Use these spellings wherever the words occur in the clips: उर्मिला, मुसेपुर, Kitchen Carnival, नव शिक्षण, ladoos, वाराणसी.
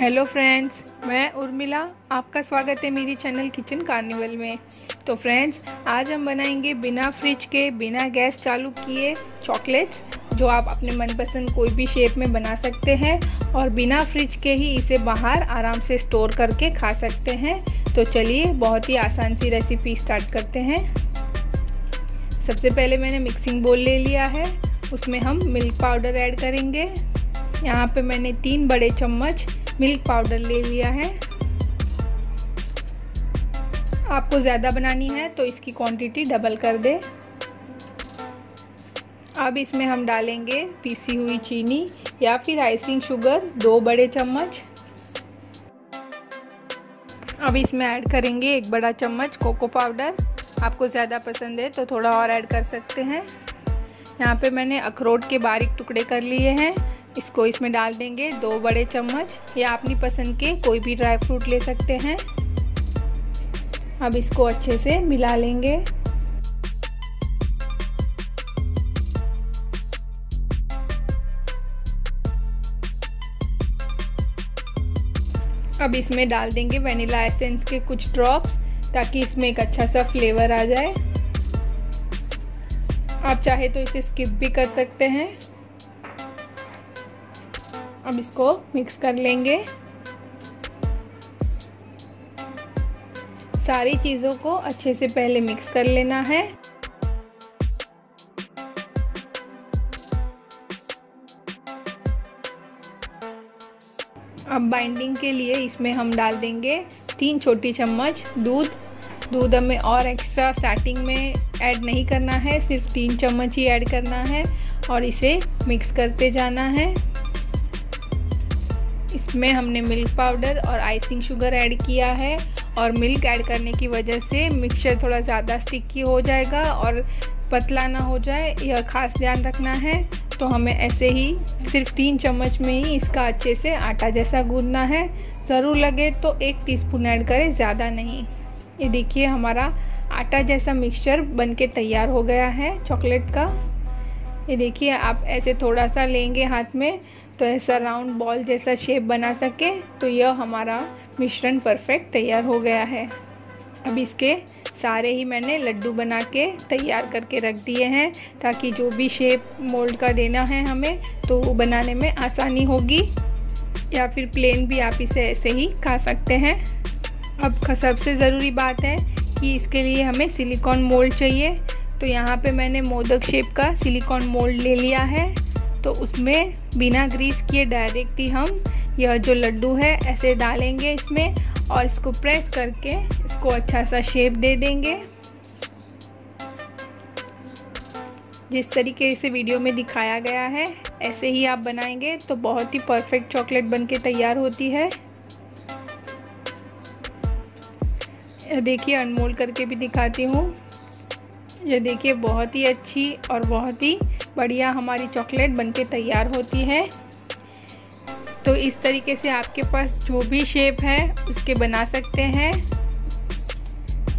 Hello friends, मैं उर्मिला, आपका स्वागत है मेरी चैनल किचन कार्निवल में। तो फ्रेंड्स, आज हम बनाएंगे बिना फ्रिज के, बिना गैस चालू किए चॉकलेट्स, जो आप अपने मनपसंद कोई भी शेप में बना सकते हैं और बिना फ्रिज के ही इसे बाहर आराम से स्टोर करके खा सकते हैं। तो चलिए, बहुत ही आसान सी रेसिपी स्टार्ट करते हैं। सबसे पहले मैंने मिक्सिंग बोल ले लिया है, उसमें हम मिल्क पाउडर ऐड करेंगे। यहाँ पे मैंने 3 बड़े चम्मच मिल्क पाउडर ले लिया है। आपको ज़्यादा बनानी है तो इसकी क्वांटिटी डबल कर दे। अब इसमें हम डालेंगे पीसी हुई चीनी या फिर आइसिंग शुगर 2 बड़े चम्मच। अब इसमें ऐड करेंगे 1 बड़ा चम्मच कोको पाउडर। आपको ज़्यादा पसंद है तो थोड़ा और ऐड कर सकते हैं। यहाँ पे मैंने अखरोट के बारीक टुकड़े कर लिए हैं, इसको इसमें डाल देंगे 2 बड़े चम्मच, या अपनी पसंद के कोई भी ड्राई फ्रूट ले सकते हैं। अब इसको अच्छे से मिला लेंगे। अब इसमें डाल देंगे वैनिला एसेंस के कुछ ड्रॉप्स, ताकि इसमें एक अच्छा सा फ्लेवर आ जाए। आप चाहे तो इसे स्किप भी कर सकते हैं। अब इसको मिक्स कर लेंगे। सारी चीज़ों को अच्छे से पहले मिक्स कर लेना है। अब बाइंडिंग के लिए इसमें हम डाल देंगे 3 छोटी चम्मच दूध। हमें और एक्स्ट्रा स्टार्टिंग में ऐड नहीं करना है, सिर्फ 3 चम्मच ही ऐड करना है और इसे मिक्स करते जाना है। इसमें हमने मिल्क पाउडर और आइसिंग शुगर ऐड किया है और मिल्क ऐड करने की वजह से मिक्सचर थोड़ा ज़्यादा स्टिकी हो जाएगा और पतला ना हो जाए, यह खास ध्यान रखना है। तो हमें ऐसे ही सिर्फ 3 चम्मच में ही इसका अच्छे से आटा जैसा गूंदना है। ज़रूर लगे तो 1 टीस्पून ऐड करें, ज़्यादा नहीं। ये देखिए, हमारा आटा जैसा मिक्सचर बनके तैयार हो गया है चॉकलेट का। ये देखिए, आप ऐसे थोड़ा सा लेंगे हाथ में तो ऐसा राउंड बॉल जैसा शेप बना सके। तो यह हमारा मिश्रण परफेक्ट तैयार हो गया है। अब इसके सारे ही मैंने लड्डू बना के तैयार करके रख दिए हैं, ताकि जो भी शेप मोल्ड का देना है हमें तो वो बनाने में आसानी होगी, या फिर प्लेन भी आप इसे ऐसे ही खा सकते हैं। अब सबसे ज़रूरी बात है कि इसके लिए हमें सिलिकॉन मोल्ड चाहिए। तो यहाँ पे मैंने मोदक शेप का सिलिकॉन मोल्ड ले लिया है। तो उसमें बिना ग्रीस किए डायरेक्ट ही हम यह जो लड्डू है ऐसे डालेंगे इसमें और इसको प्रेस करके इसको अच्छा सा शेप दे देंगे। जिस तरीके से वीडियो में दिखाया गया है ऐसे ही आप बनाएंगे तो बहुत ही परफेक्ट चॉकलेट बनके तैयार होती है। देखिए, अनमोल्ड करके भी दिखाती हूँ। ये देखिए, बहुत ही अच्छी और बहुत ही बढ़िया हमारी चॉकलेट बनके तैयार होती है। तो इस तरीके से आपके पास जो भी शेप है उसके बना सकते हैं।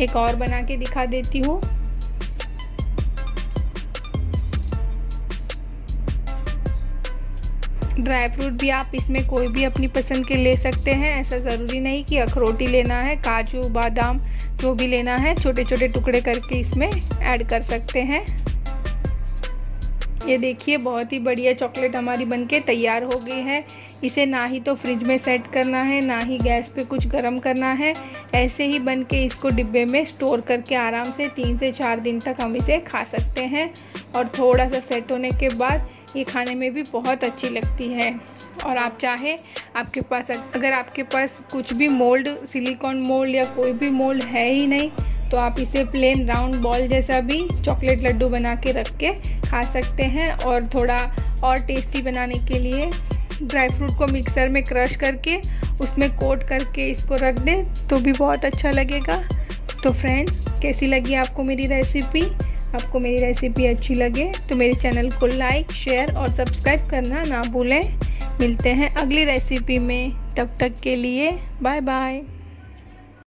एक और बना के दिखा देती हूँ। ड्राई फ्रूट भी आप इसमें कोई भी अपनी पसंद के ले सकते हैं। ऐसा ज़रूरी नहीं कि अखरोट ही लेना है, काजू, बादाम जो भी लेना है छोटे छोटे टुकड़े करके इसमें ऐड कर सकते हैं। ये देखिए, बहुत ही बढ़िया चॉकलेट हमारी बनके तैयार हो गई है। इसे ना ही तो फ्रिज में सेट करना है, ना ही गैस पे कुछ गर्म करना है। ऐसे ही बनके इसको डिब्बे में स्टोर करके आराम से 3 से 4 दिन तक हम इसे खा सकते हैं। और थोड़ा सा सेट होने के बाद ये खाने में भी बहुत अच्छी लगती है। और आप चाहे अगर आपके पास कुछ भी मोल्ड, सिलिकॉन मोल्ड या कोई भी मोल्ड है ही नहीं, तो आप इसे प्लेन राउंड बॉल जैसा भी चॉकलेट लड्डू बना के रख के खा सकते हैं। और थोड़ा और टेस्टी बनाने के लिए ड्राई फ्रूट को मिक्सर में क्रश करके उसमें कोट करके इसको रख दें तो भी बहुत अच्छा लगेगा। तो फ्रेंड्स, कैसी लगी आपको मेरी रेसिपी? आपको मेरी रेसिपी अच्छी लगे तो मेरे चैनल को लाइक, शेयर और सब्सक्राइब करना ना भूलें। मिलते हैं अगली रेसिपी में, तब तक के लिए बाय बाय।